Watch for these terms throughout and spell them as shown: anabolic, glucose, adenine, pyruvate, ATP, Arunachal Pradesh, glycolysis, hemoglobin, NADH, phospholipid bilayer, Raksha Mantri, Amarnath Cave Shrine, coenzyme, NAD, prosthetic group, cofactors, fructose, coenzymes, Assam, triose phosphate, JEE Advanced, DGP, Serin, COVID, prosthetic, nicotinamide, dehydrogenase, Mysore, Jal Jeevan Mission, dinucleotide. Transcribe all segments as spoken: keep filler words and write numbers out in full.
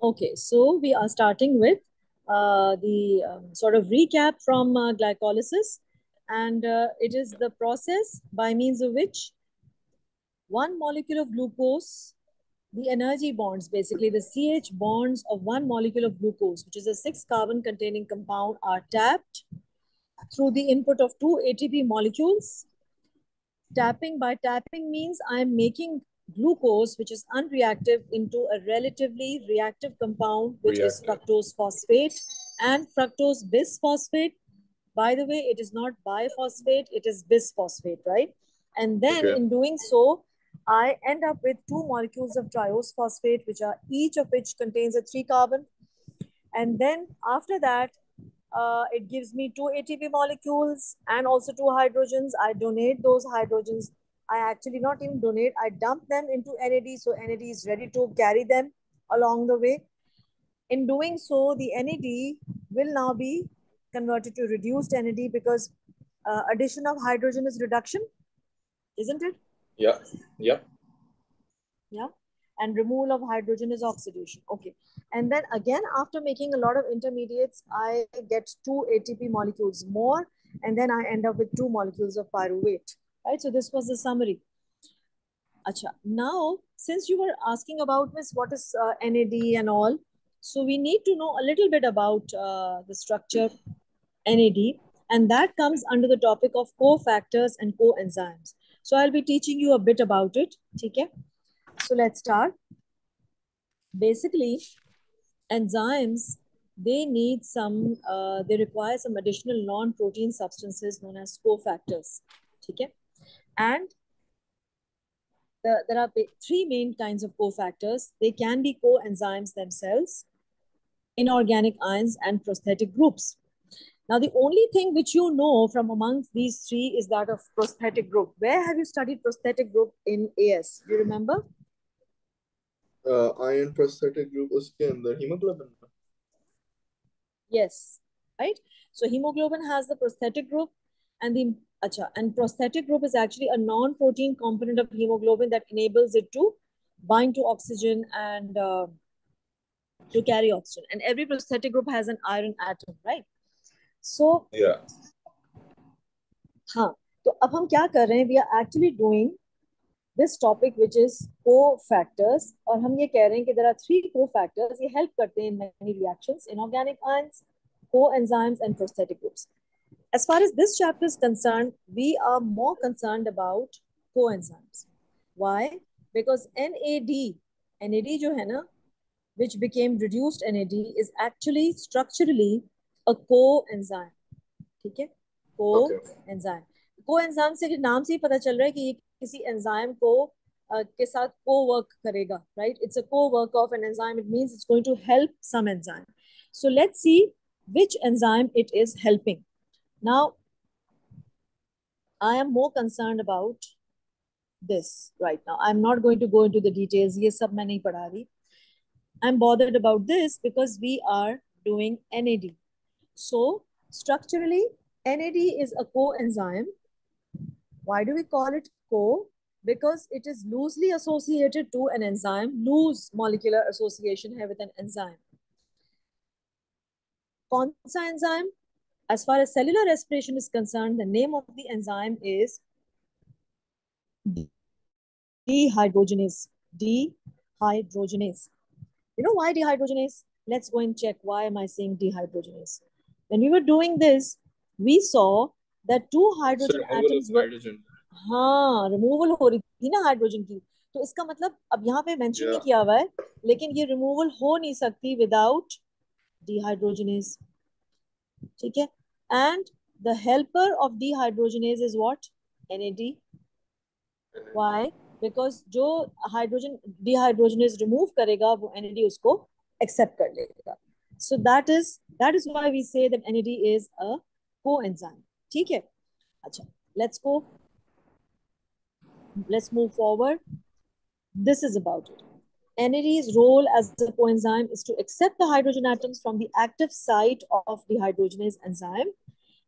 Okay, so we are starting with uh, the um, sort of recap from uh, glycolysis, and uh, it is the process by means of which one molecule of glucose, the energy bonds, basically the C H bonds of one molecule of glucose, which is a six carbon containing compound, are tapped through the input of two A T P molecules. Tapping, by tapping means I am making glucose, which is unreactive, into a relatively reactive compound, which reactive. is fructose phosphate and fructose bisphosphate. By the way, it is not biphosphate, it is bisphosphate, right? And then okay. in doing so, I end up with two molecules of triose phosphate, which are each of which contains a three carbon. And then after that, uh, it gives me two A T P molecules and also two hydrogens. I donate those hydrogens. I actually not even donate, I dump them into N A D. So N A D is ready to carry them along the way. In doing so, the N A D will now be converted to reduced N A D, because uh, addition of hydrogen is reduction, isn't it? Yeah, yeah. Yeah, and removal of hydrogen is oxidation. Okay, and then again, after making a lot of intermediates, I get two A T P molecules more, and then I end up with two molecules of pyruvate. Right, so this was the summary. Achha. Now, since you were asking about this, what is uh, N A D and all, so we need to know a little bit about uh, the structure N A D, and that comes under the topic of cofactors and coenzymes. So I'll be teaching you a bit about it. Okay? So let's start. Basically, enzymes, they need some, uh, they require some additional non-protein substances known as cofactors. Okay? And the, there are three main kinds of cofactors. They can be coenzymes themselves, inorganic ions, and prosthetic groups. Now, the only thing which you know from amongst these three is that of prosthetic group. Where have you studied prosthetic group in A S? Do you remember? Uh, iron prosthetic group is in the hemoglobin. Yes, right. So hemoglobin has the prosthetic group, and the Achha, and prosthetic group is actually a non-protein component of hemoglobin that enables it to bind to oxygen and uh, to carry oxygen. And every prosthetic group has an iron atom, right? So, yeah. Haan, toh ab hum kya kar rahe hain? We are actually doing this topic, which is cofactors. And hum ye keh rahe hain ki there are three cofactors. They help karte in many reactions: inorganic ions, coenzymes, and prosthetic groups. As far as this chapter is concerned, we are more concerned about coenzymes. Why? Because N A D, N A D jo hai na, which became reduced N A D, is actually structurally a coenzyme. Okay? Coenzyme. Coenzyme se naam se hi pata chal raha hai ki ye kisi enzyme ko uh, ke saath co-work karega, right? It's a co-work of an enzyme. It means it's going to help some enzyme. So let's see which enzyme it is helping. Now, I am more concerned about this right now. I'm not going to go into the details. Ye sab main nahi padha rahi. I'm bothered about this because we are doing N A D. So, structurally, N A D is a coenzyme. Why do we call it co? Because it is loosely associated to an enzyme. Loose molecular association hai with an enzyme. Kaun sa enzyme? As far as cellular respiration is concerned, the name of the enzyme is dehydrogenase. Dehydrogenase. You know why dehydrogenase? Let's go and check why am I saying dehydrogenase. When we were doing this, we saw that two hydrogen so, atoms were... Hydrogen. Haan, removal ho rahi thi na hydrogen ki. So, iska matlab, ab yahan pe mention nahi kiya hua hai, lekin ye removal ho nahi sakti without dehydrogenase. Okay? And the helper of dehydrogenase is what? N A D. Why? Because jo hydrogen dehydrogenase remove karega, wo N A D usko accept kar lega. So that is that is why we say that N A D is a coenzyme. Okay? Achha, let's go. Let's move forward. This is about it. N A D's role as a coenzyme is to accept the hydrogen atoms from the active site of the dehydrogenase enzyme.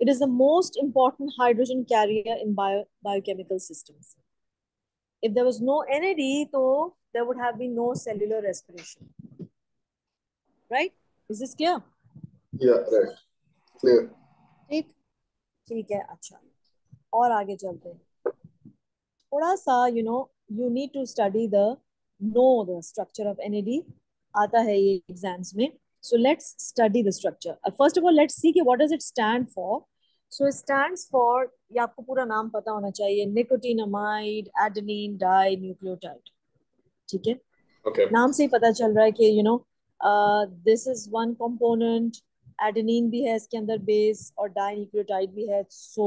It is the most important hydrogen carrier in bio, biochemical systems. If there was no N A D, though, there would have been no cellular respiration. right? Is this clear? Yeah, right. Clear. ठीक ठीक है अच्छा और आगे चलते हैं थोड़ा सा you know you need to study the know the structure of N A D आता है ये exams में so let's study the structure first of all let's see कि what does it stand for so it stands for ये आपको पूरा नाम पता होना चाहिए nicotinamide adenine dinucleotide ठीक है okay नाम से ही पता चल रहा है कि you know uh, this is one component adenine bhi hai iske andar base aur dinucleotide bhi hai so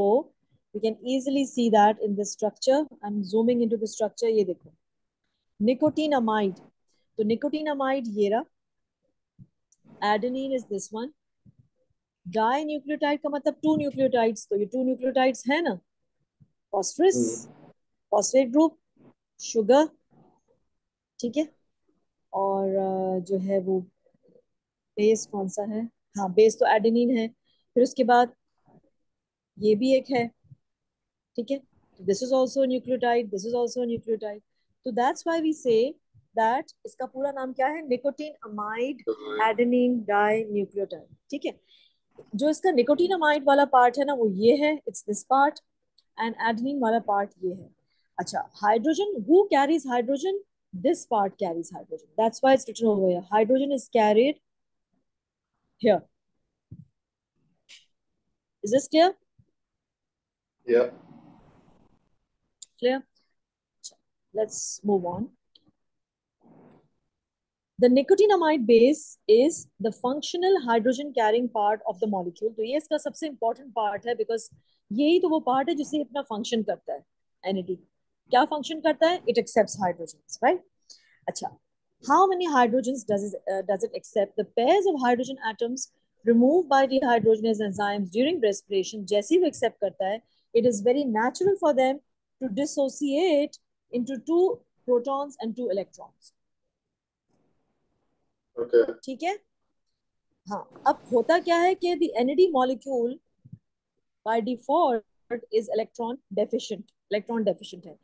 we can easily see that in the structure I'm zooming into the structure ye dekho nicotinamide so nicotinamide ye raha adenine is this one dinucleotide ka matlab two nucleotides to ye two nucleotides hai na phosphorus phosphate group sugar theek hai aur jo hai wo base kaun sa hai हाँ base तो adenine है फिर उसके बाद ये भी एक है ठीक है this is also nucleotide this is also nucleotide तो that's why we say that इसका पूरा नाम क्या है निकोटिनामाइड एडेनिन डाइन्यूक्लियोटाइड ठीक है जो इसका निकोटिनामाइड वाला पार्ट है ना वो ये है it's this part and adenine वाला पार्ट ये है अच्छा hydrogen who carries hydrogen this part carries hydrogen that's why it's written over here hydrogen is carried Here, is this clear? Yeah. Clear. Let's move on. The nicotinamide base is the functional hydrogen-carrying part of the molecule. So, this is the most important part है because this is the part है जिसे अपना function करता है. N A D. क्या function करता है? It accepts hydrogens, right? अच्छा. How many hydrogens does it, uh, does it accept? The pairs of hydrogen atoms removed by dehydrogenase enzymes during respiration, जैसे ही वो accept करता है, it is very natural for them to dissociate into two protons and two electrons. Okay. ठीक है? हाँ. अब होता क्या है कि the N A D molecule by default is electron deficient. Electron deficient है.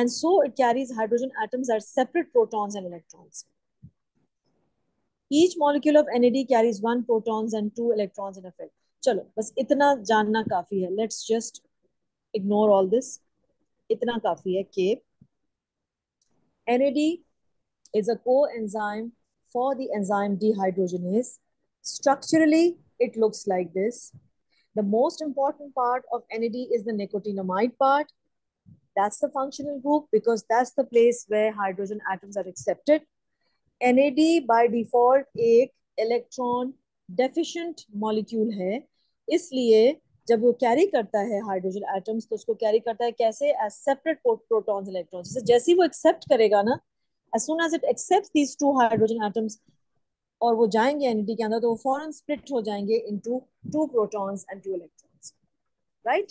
And so it carries hydrogen atoms as separate protons and electrons. Each molecule of N A D carries one protons and two electrons in effect. चलो बस इतना जानना काफी है. Let's just ignore all this. इतना काफी है कि N A D is a coenzyme for the enzyme dehydrogenase. Structurally, it looks like this. The most important part of N A D is the nicotinamide part. That's the functional group because that's the place where hydrogen atoms are accepted. N A D by default एक electron deficient molecule है, इसलिए जब वो carry करता है hydrogen atoms तो उसको carry करता है कैसे as separate protons electrons. जैसे वो accept करेगा ना, as soon as it accepts these two hydrogen atoms और वो जाएंगे N A D के अंदर तो वो फौरन split हो जाएंगे into two protons and two electrons, right?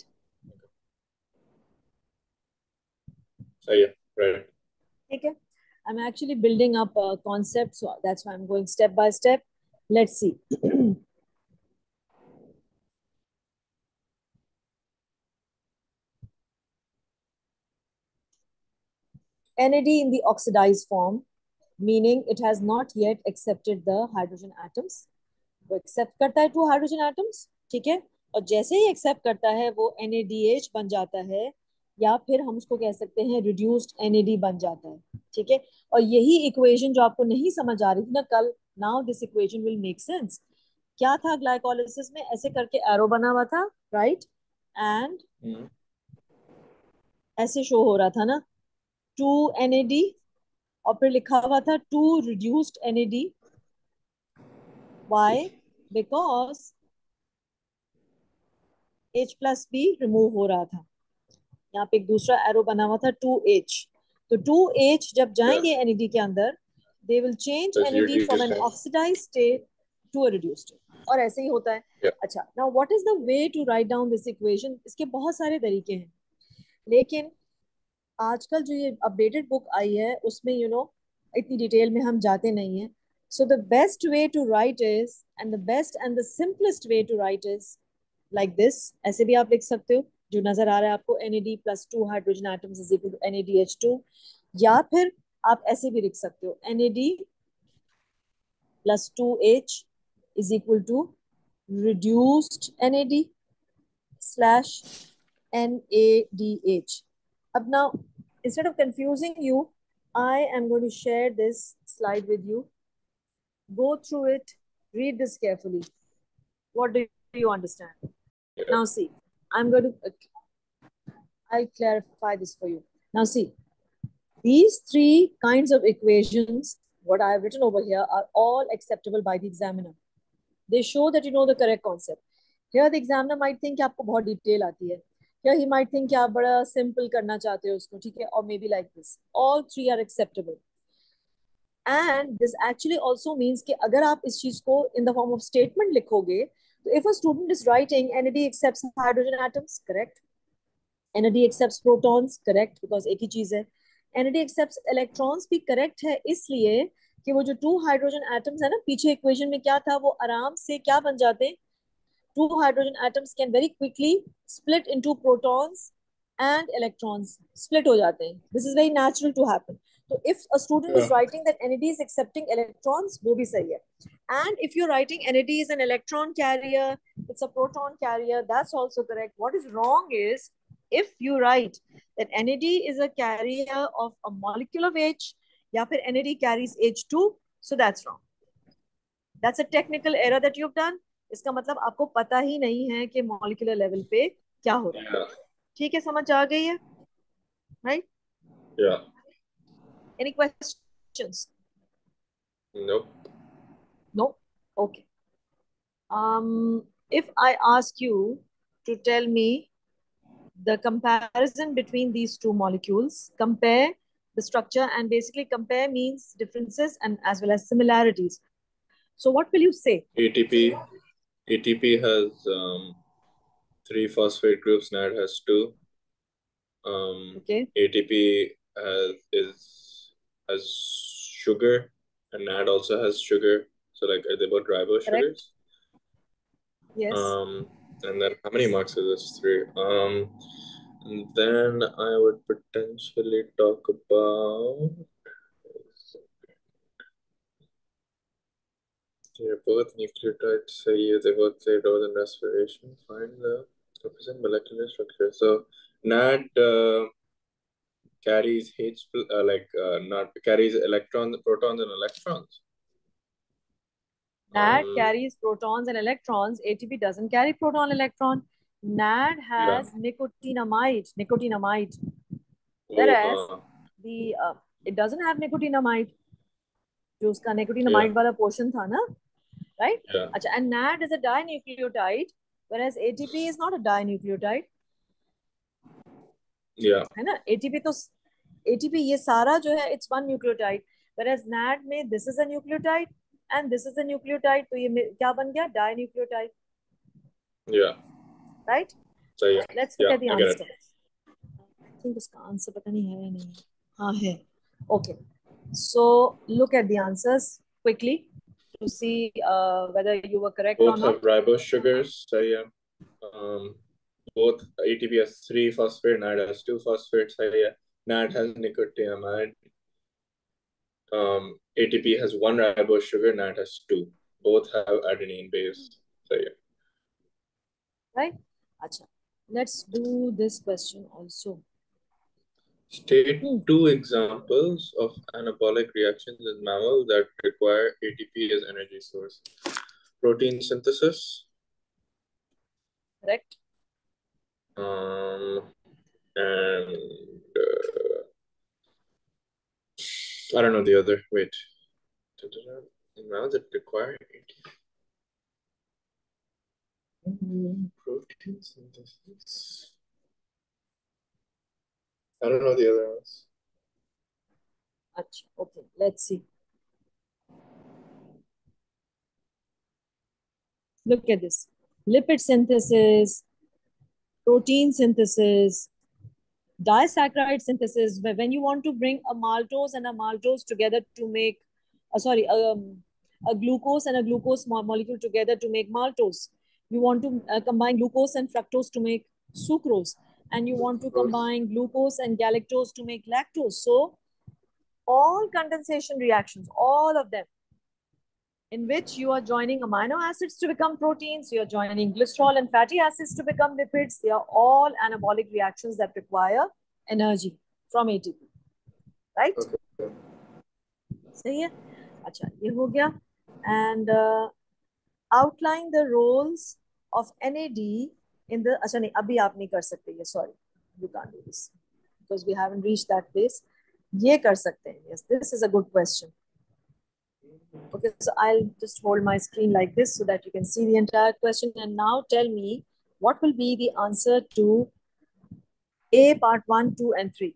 So yeah, right. Okay, I'm actually building up a concept, so that's why I'm going step by step. Let's see. N A D in the oxidized form, meaning it has not yet accepted the hydrogen atoms. वो accept करता है two hydrogen atoms, ठीक है? और जैसे ही accept करता है, वो N A D H बन जाता है. या फिर हम उसको कह सकते हैं reduced N A D बन जाता है, ठीक है? और यही equation जो आपको नहीं समझ आ रही थी ना कल, now this equation will make sense. क्या था glycolysis में ऐसे करके arrow बना हुआ था, right? And mm. ऐसे show हो रहा था ना, two N A D और फिर लिखा हुआ था two reduced N A D. Why? Because H plus B remove हो रहा था. यहाँ पे एक दूसरा एरो बना हुआ था two H तो two H जब जाएंगे N A D के अंदर they will change N A D from an oxidized state to a reduced state और ऐसे ही होता है अच्छा now what is the way to write down this equation इसके बहुत सारे तरीके हैं लेकिन आजकल जो ये अपडेटेड बुक आई है उसमें you know इतनी डिटेल में हम जाते नहीं हैं so the best way to write is and the best and the simplest way to write is like this ऐसे भी आप लिख सकते हो जो नजर आ रहा है आपको N A D plus two hydrogen atoms is equal to N A D H two या फिर आप ऐसे भी लिख सकते हो N A D plus two H is equal to reduced N A D slash N A D H. Ab now, instead of confusing you, I am going to share this slide with you. Go through it, read this carefully. What do you understand? Yeah. Now see, I'm going to, uh, I'll clarify this for you. Now see, these three kinds of equations, what I have written over here, are all acceptable by the examiner. They show that you know the correct concept. Here the examiner might think that you have a lot of detail. Aati hai. Here he might think that you have simple karna chahte ho usko, theek hai? Or maybe like this. All three are acceptable. And this actually also means that if you write this in the form of statement, likhoge, if a student is writing N A D accepts hydrogen atoms, correct? N A D accepts protons, correct? Because ek hi cheez hai. N A D accepts electrons bhi correct hai isliye ki wo jo two hydrogen atoms hai na piche equation mein kya tha wo aram se kya ban jate hain two hydrogen atoms can very quickly split into protons and electrons split ho jate hain. This is very natural to happen. So if a student yeah. is writing that N A D is accepting electrons, wo bhi sahi hai. And if you're writing N A D is an electron carrier, it's a proton carrier, that's also correct. What is wrong is if you write that N A D is a carrier of a molecule of H, ya phir N A D carries H two, so that's wrong. That's a technical error that you've done. Iska matlab aapko pata hi nahi hai ke molecular level pe kya ho raha hai. Theek hai, samajh aa gayi hai, right? Yeah. Any questions? Nope. No? Okay. Um, if I ask you to tell me the comparison between these two molecules, compare the structure, and basically compare means differences and as well as similarities. So what will you say? A T P, A T P has um, three phosphate groups, N A D has two. Um, okay. A T P has, is, has sugar and N A D also has sugar. So like, are they both ribo sugars? Yes. Um, And then how many marks is this? Three. Um, and then I would potentially talk about... They're both nucleotides, so yeah, they both say door and respiration. Find the represent molecular structure. So N A D uh, carries H, uh, like uh, not carries electrons, protons, and electrons. N A D um, carries protons and electrons. A T P doesn't carry proton, electron. N A D has yeah. nicotinamide. Nicotinamide. Whereas oh, uh, the uh, it doesn't have nicotinamide. Jo uska nicotinamide wala portion tha na, right? Yeah. Achha, and N A D is a dinucleotide, whereas A T P is not a dinucleotide. Yeah. Hai na? A T P to A T P ye sara jo hai, it's one nucleotide. Whereas N A D mein this is a nucleotide. And this is a nucleotide. So, kya ban gaya? Dinucleotide. Yeah. Right? So, yeah. Let's look yeah, at the I answer. I think iska answer pata nahi hai nahi. Haan hai. Okay. So, look at the answers quickly to see uh, whether you were correct both or not. Both have ribose sugars. So, yeah. Um, both A T P has three phosphate, N A D has two phosphates. So, yeah. N A D has nicotinamide. Um, A T P has one ribose sugar, N A D has two. Both have adenine base. So yeah. Right? Achha. Let's do this question also. State hmm. two examples of anabolic reactions in mammals that require A T P as energy source. Protein synthesis. Correct. Um, and... Uh, I don't know the other. Wait. Now that require A T P. Protein synthesis. I don't know the other ones. Okay, let's see. Look at this. Lipid synthesis, protein synthesis, disaccharide synthesis, where when you want to bring a maltose and a maltose together to make, uh, sorry, um, a glucose and a glucose molecule together to make maltose. You want to uh, combine glucose and fructose to make sucrose. And you want to combine glucose and galactose to make lactose. So all condensation reactions, all of them in which you are joining amino acids to become proteins, you are joining glycerol and fatty acids to become lipids. They are all anabolic reactions that require energy from A T P, right? Okay. Sahi hai? Achha, ye ho gaya. And uh, outline the roles of N A D in the, achha nahi, abhi aap nahi kar sakte ye, sorry, you can't do this because we haven't reached that place. Ye kar sakte hai, yes, this is a good question. Okay, so I'll just hold my screen like this so that you can see the entire question. And now tell me what will be the answer to A part one, two, and three.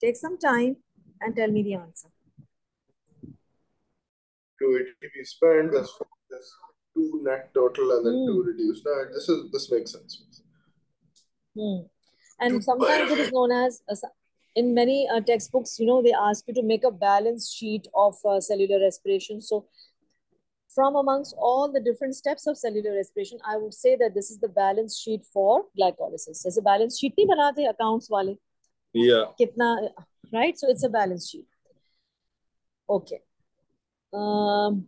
Take some time and tell me the answer. To A T P spent, that's two N A C total and then mm. two reduced N A C. This is this makes sense. Mm. And two sometimes it is known as a, in many uh, textbooks, you know, they ask you to make a balance sheet of uh, cellular respiration. So from amongst all the different steps of cellular respiration, I would say that this is the balance sheet for glycolysis. It's a balance sheet, nahi banate accounts wale. Yeah. Kitna, right? So it's a balance sheet. Okay. Um,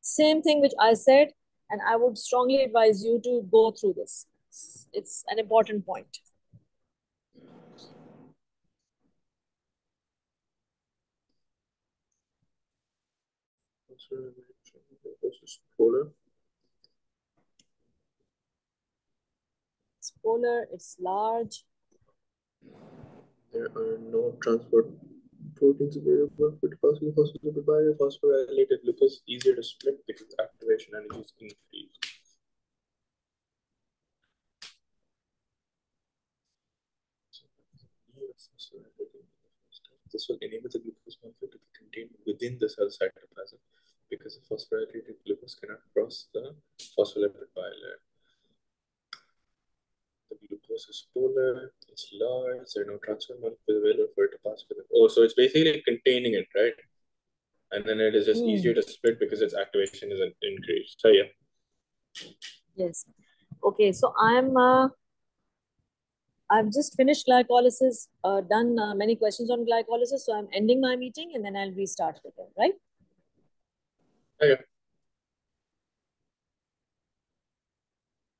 same thing which I said, and I would strongly advise you to go through this. It's an important point. Polar. It's polar, it's large. There are no transport proteins available with possible phospholipid bilayer. Phosphorylated glucose is easier to split because activation energy is increased. This will enable the glucose molecule to be contained within the cell cytoplasm because the phosphorylated glucose cannot cross the phospholipid bilayer. The glucose is polar, it's large, there are no transfer molecules available for it to pass with it. Oh, so it's basically containing it, right? And then it is just mm. easier to split because its activation is increased. So, yeah. Yes. Okay, so I'm... Uh... I've just finished glycolysis, uh, done uh, many questions on glycolysis. So I'm ending my meeting and then I'll restart it again, right? Okay.